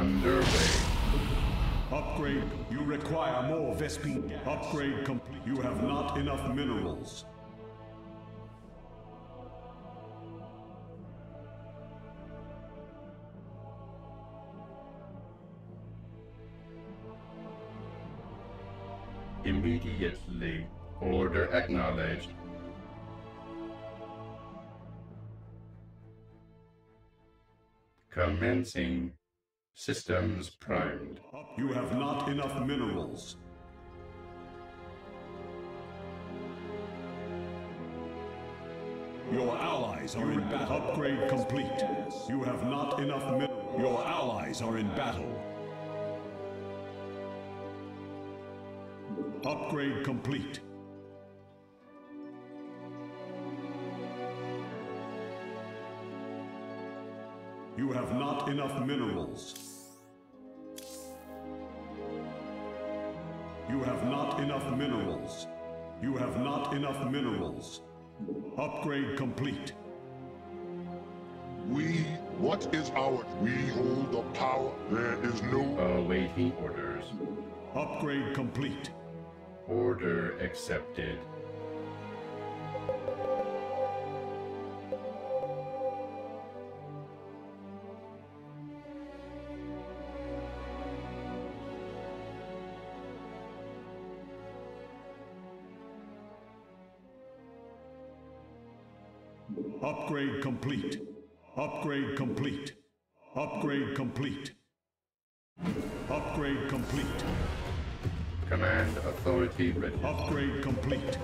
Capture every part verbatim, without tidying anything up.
underway. Upgrade. You require more Vespene gas. Upgrade complete. You have not enough minerals. Immediately. Order acknowledged. Commencing. Systems primed. You have not enough minerals. Your allies are in battle. Upgrade complete. You have not enough minerals. Your allies are in battle. Upgrade complete. You have not enough minerals. You have not enough minerals. You have not enough minerals. Upgrade complete. We, what is our, we hold the power. There is no awaiting orders. Upgrade complete. Order accepted. Upgrade complete. Upgrade complete. Upgrade complete. Upgrade complete. Command authority ready. Upgrade complete.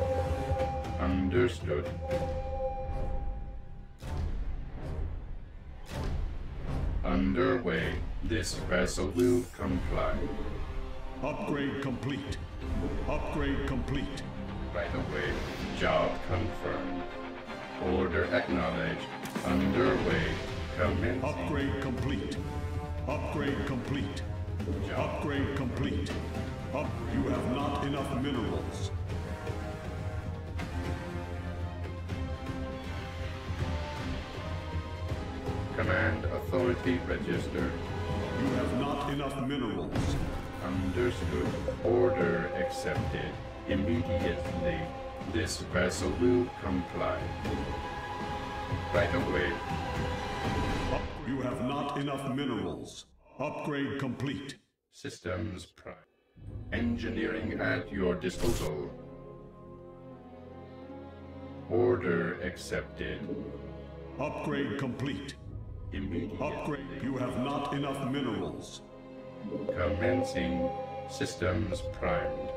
Understood. Underway. This vessel will comply. Upgrade complete. Upgrade complete. Right away. Job confirmed. Order acknowledged. Underway. Commencing. Upgrade complete. Upgrade complete. Upgrade complete. Up. You have not enough minerals. Command authority registered. You have not enough minerals. Understood. Order accepted. Immediately. This vessel will comply. Right away. Up. You have not enough minerals. Upgrade complete. Systems prime. Engineering at your disposal. Order accepted. Upgrade complete. Immediate. Upgrade. You have not enough minerals. Commencing. Systems primed.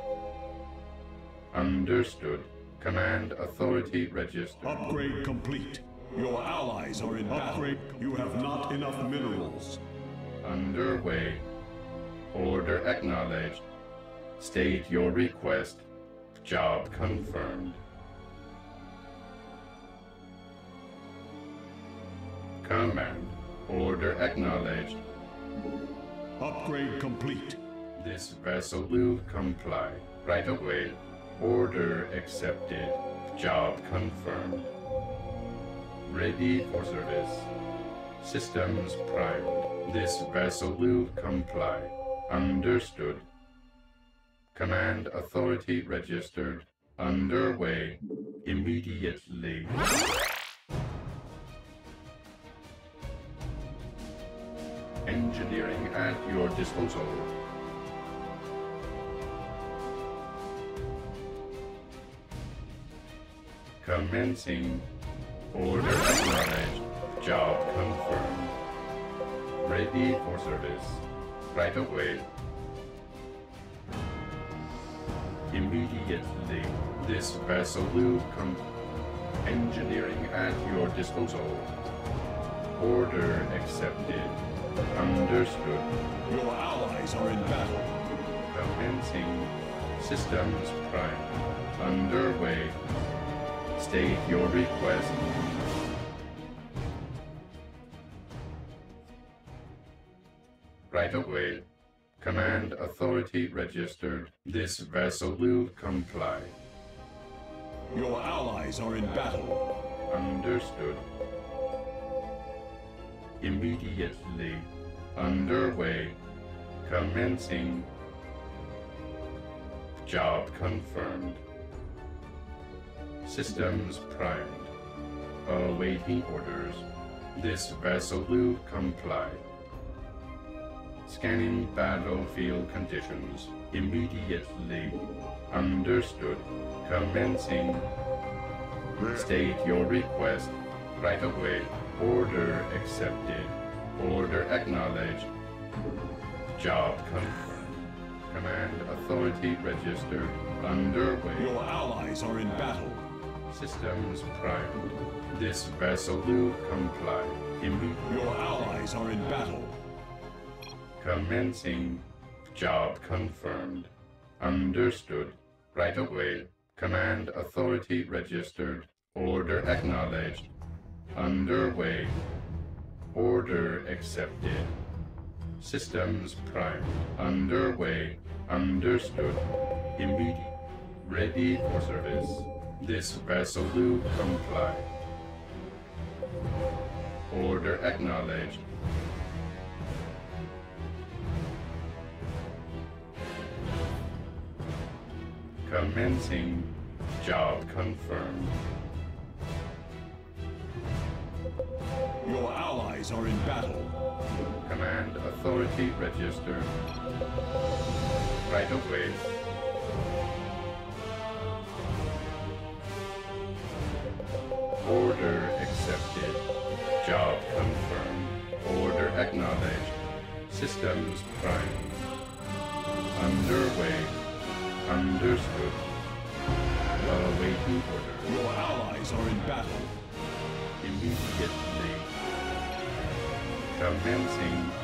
Understood. Command authority registered. Upgrade complete. Your allies are in battle. Upgrade. You have not enough minerals. Underway. Order acknowledged. State your request. Job confirmed. Command. Order acknowledged. Upgrade complete. This vessel will comply. Right away. Order accepted. Job confirmed. Ready for service. Systems primed. This vessel will comply. Understood. Command authority registered. Underway. Immediately. Engineering at your disposal. Commencing. Order acknowledged. Job confirmed. Ready for service. Right away. Immediately, this vessel will come. Engineering at your disposal. Order accepted. Understood. Your allies are in battle. Commencing. Systems prime. Underway. State your request. Right away. Command authority registered. This vessel will comply. Your allies are in battle. Understood. Immediately. underway. Commencing. Job confirmed. Systems primed. Awaiting orders. This vessel will comply. Scanning battlefield conditions immediately. Understood. Commencing. State your request right away. Order accepted. Order acknowledged. Job confirmed. Command authority registered. Underway. Your allies are in battle. Systems primed. This vessel will comply. Immediately. Your allies are in battle. Commencing. Job confirmed. Understood. Right away. Command authority registered. Order acknowledged. Underway. Order accepted. Systems primed. Underway. Understood. Immediate. Ready for service. This vessel will comply. Order acknowledged. Commencing. Job confirmed. Your allies are in battle. Command authority registered. Right away. Order accepted. Job confirmed. Order acknowledged. Systems primed. Underway. Understood. Awaiting order. Your allies are in battle. Immediately. Commencing.